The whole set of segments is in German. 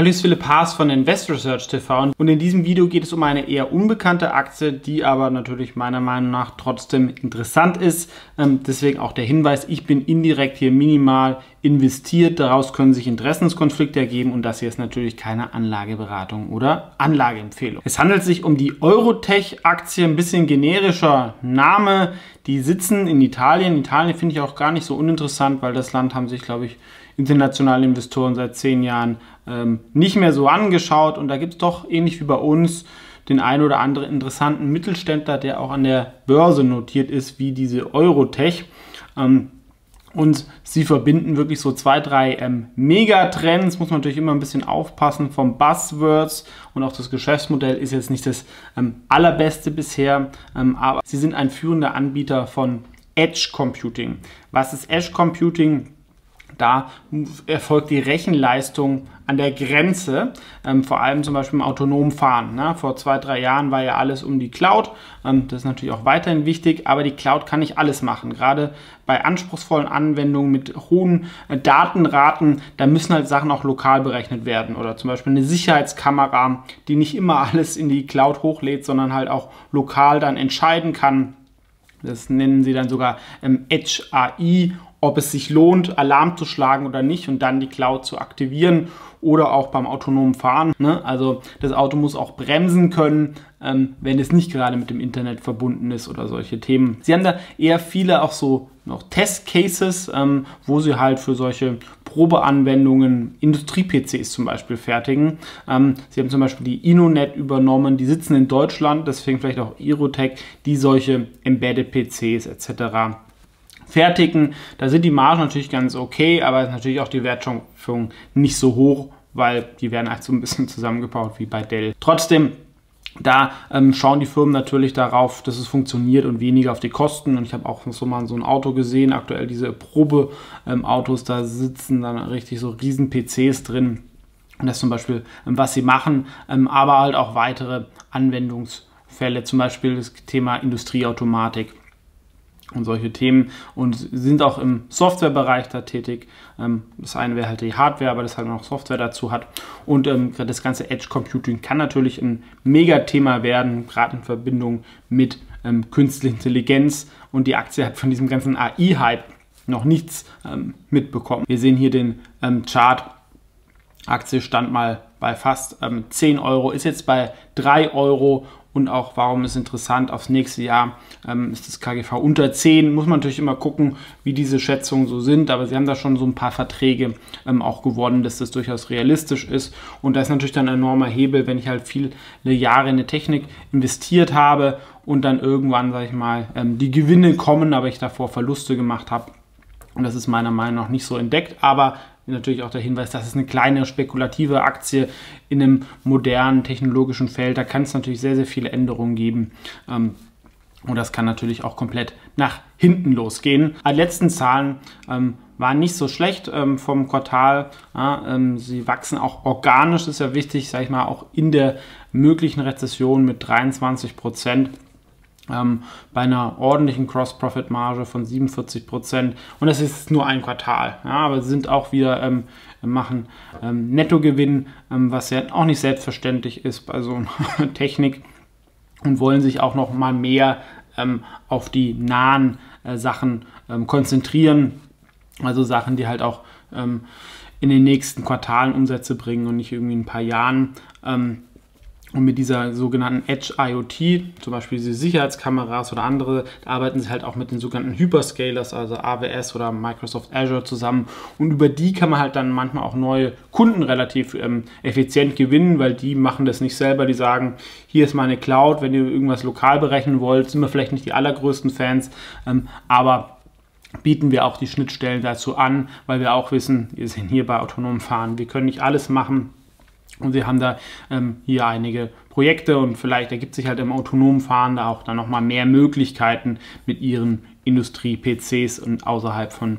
Hallo, ich bin Philipp Haas von Invest Research TV und in diesem Video geht es um eine eher unbekannte Aktie, die aber natürlich meiner Meinung nach trotzdem interessant ist. Deswegen auch der Hinweis, ich bin indirekt hier minimal investiert, daraus können sich Interessenskonflikte ergeben und das hier ist natürlich keine Anlageberatung oder Anlageempfehlung. Es handelt sich um die Eurotech-Aktie, ein bisschen generischer Name. Die sitzen in Italien. Italien finde ich auch gar nicht so uninteressant, weil das Land haben sich, glaube ich, internationale Investoren seit 10 Jahren nicht mehr so angeschaut. Und da gibt es doch, ähnlich wie bei uns, den ein oder anderen interessanten Mittelständler, der auch an der Börse notiert ist, wie diese Eurotech. Und sie verbinden wirklich so 2, 3 Megatrends, muss man natürlich immer ein bisschen aufpassen vom Buzzwords und auch das Geschäftsmodell ist jetzt nicht das allerbeste bisher, aber sie sind ein führender Anbieter von Edge Computing. Was ist Edge Computing? Da erfolgt die Rechenleistung an der Grenze, vor allem zum Beispiel im autonomen Fahren. Ne? Vor 2, 3 Jahren war ja alles um die Cloud, das ist natürlich auch weiterhin wichtig, aber die Cloud kann nicht alles machen. Gerade bei anspruchsvollen Anwendungen mit hohen Datenraten, da müssen halt Sachen auch lokal berechnet werden oder zum Beispiel eine Sicherheitskamera, die nicht immer alles in die Cloud hochlädt, sondern halt auch lokal dann entscheiden kann. Das nennen sie dann sogar Edge AI, ob es sich lohnt, Alarm zu schlagen oder nicht und dann die Cloud zu aktivieren oder auch beim autonomen Fahren. Ne? Also das Auto muss auch bremsen können, wenn es nicht gerade mit dem Internet verbunden ist oder solche Themen. Sie haben da eher viele auch so noch Test-Cases, wo sie halt für solche Probeanwendungen Industrie-PCs zum Beispiel fertigen. Sie haben zum Beispiel die InnoNet übernommen, die sitzen in Deutschland, deswegen vielleicht auch Eurotech, die solche Embedded-PCs etc. fertigen. Da sind die Margen natürlich ganz okay, aber ist natürlich auch die Wertschöpfung nicht so hoch, weil die werden halt so ein bisschen zusammengebaut wie bei Dell. Trotzdem, da schauen die Firmen natürlich darauf, dass es funktioniert und weniger auf die Kosten. Und ich habe auch so mal so ein Auto gesehen, aktuell diese Probeautos, da sitzen dann richtig so riesen PCs drin. Und das ist zum Beispiel, was sie machen, aber halt auch weitere Anwendungsfälle, zum Beispiel das Thema Industrieautomatik und solche Themen und sind auch im Softwarebereich da tätig. Das eine wäre halt die Hardware, aber das halt noch Software dazu hat. Und das ganze Edge Computing kann natürlich ein Megathema werden, gerade in Verbindung mit künstlicher Intelligenz. Und die Aktie hat von diesem ganzen AI-Hype noch nichts mitbekommen. Wir sehen hier den Chart. Aktie stand mal bei fast 10 Euro, ist jetzt bei 3 Euro. Und auch, warum ist interessant, aufs nächste Jahr ist das KGV unter 10. Muss man natürlich immer gucken, wie diese Schätzungen so sind. Aber sie haben da schon so ein paar Verträge auch gewonnen, dass das durchaus realistisch ist. Und da ist natürlich dann ein enormer Hebel, wenn ich halt viele Jahre in eine Technik investiert habe und dann irgendwann, sage ich mal, die Gewinne kommen, aber ich davor Verluste gemacht habe. Und das ist meiner Meinung nach nicht so entdeckt. Aber natürlich auch der Hinweis, das ist eine kleine spekulative Aktie in einem modernen technologischen Feld. Da kann es natürlich sehr, sehr viele Änderungen geben. Und das kann natürlich auch komplett nach hinten losgehen. Die letzten Zahlen waren nicht so schlecht vom Quartal. Sie wachsen auch organisch, ist ja wichtig, sage ich mal, auch in der möglichen Rezession mit 23%. Bei einer ordentlichen Cross-Profit-Marge von 47% und das ist nur ein Quartal, ja, aber sie sind auch wieder machen Nettogewinn, was ja auch nicht selbstverständlich ist bei so einer Technik und wollen sich auch noch mal mehr auf die nahen Sachen konzentrieren, also Sachen, die halt auch in den nächsten Quartalen Umsätze bringen und nicht irgendwie in ein paar Jahren. Und mit dieser sogenannten Edge IoT, zum Beispiel diese Sicherheitskameras oder andere, da arbeiten sie halt auch mit den sogenannten Hyperscalers, also AWS oder Microsoft Azure zusammen. Und über die kann man halt dann manchmal auch neue Kunden relativ effizient gewinnen, weil die machen das nicht selber. Die sagen, hier ist meine Cloud, wenn ihr irgendwas lokal berechnen wollt, sind wir vielleicht nicht die allergrößten Fans, aber bieten wir auch die Schnittstellen dazu an, weil wir auch wissen, wir sind hier bei autonomem Fahren, wir können nicht alles machen. Und sie haben da hier einige Projekte und vielleicht ergibt sich halt im autonomen Fahren da auch dann nochmal mehr Möglichkeiten mit ihren Industrie-PCs und außerhalb von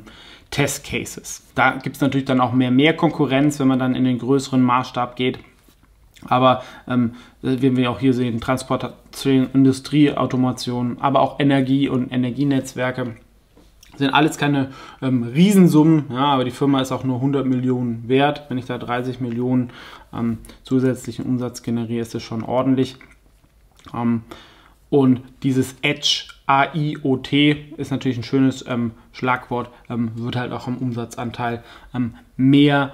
Test-Cases. Da gibt es natürlich dann auch mehr Konkurrenz, wenn man dann in den größeren Maßstab geht. Aber wenn wir auch hier sehen, Transportation, Industrie, Automation, aber auch Energie und Energienetzwerke sind alles keine Riesensummen, ja, aber die Firma ist auch nur 100 Millionen wert. Wenn ich da 30 Millionen zusätzlichen Umsatz generiere, ist das schon ordentlich. Und dieses Edge IoT ist natürlich ein schönes Schlagwort, wird halt auch im Umsatzanteil mehr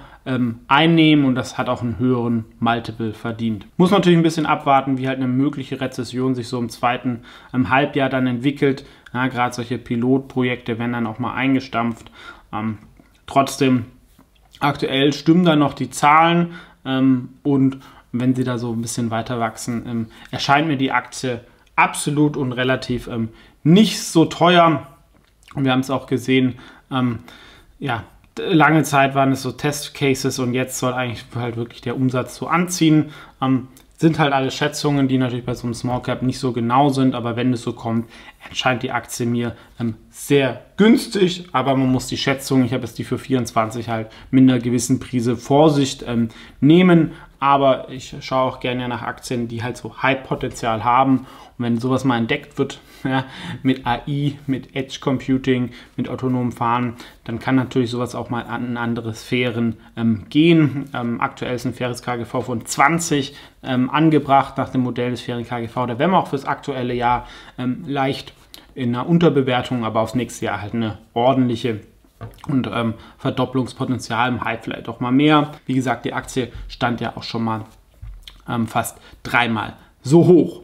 einnehmen und das hat auch einen höheren Multiple verdient. Muss natürlich ein bisschen abwarten, wie halt eine mögliche Rezession sich so im zweiten Halbjahr dann entwickelt. Ja, gerade solche Pilotprojekte werden dann auch mal eingestampft. Trotzdem, aktuell stimmen da noch die Zahlen und wenn sie da so ein bisschen weiter wachsen, erscheint mir die Aktie absolut und relativ nicht so teuer. Und wir haben es auch gesehen, ja, lange Zeit waren es so Testcases und jetzt soll eigentlich halt wirklich der Umsatz so anziehen. Sind halt alle Schätzungen, die natürlich bei so einem Small Cap nicht so genau sind, aber wenn es so kommt, erscheint die Aktie mir sehr günstig, aber man muss die Schätzung, ich habe jetzt die für 24 halt mit einer gewissen Prise Vorsicht nehmen, aber ich schaue auch gerne nach Aktien, die halt so Hype-Potenzial haben. Wenn sowas mal entdeckt wird, ja, mit AI, mit Edge Computing, mit autonomem Fahren, dann kann natürlich sowas auch mal an andere Sphären gehen. Aktuell ist ein faires KGV von 20 angebracht nach dem Modell des fairen KGV. Da werden wir auch fürs aktuelle Jahr leicht in einer Unterbewertung, aber aufs nächste Jahr halt eine ordentliche und Verdopplungspotenzial im Hype vielleicht auch mal mehr. Wie gesagt, die Aktie stand ja auch schon mal fast dreimal so hoch.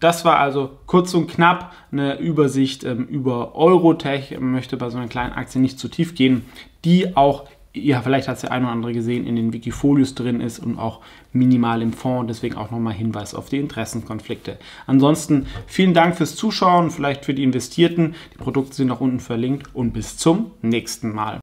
Das war also kurz und knapp eine Übersicht über Eurotech. Ich möchte bei so einer kleinen Aktie nicht zu tief gehen, die auch, ja, vielleicht hat es der eine oder andere gesehen, in den Wikifolios drin ist und auch minimal im Fonds. Deswegen auch nochmal Hinweis auf die Interessenkonflikte. Ansonsten vielen Dank fürs Zuschauen, vielleicht für die Investierten. Die Produkte sind auch unten verlinkt und bis zum nächsten Mal.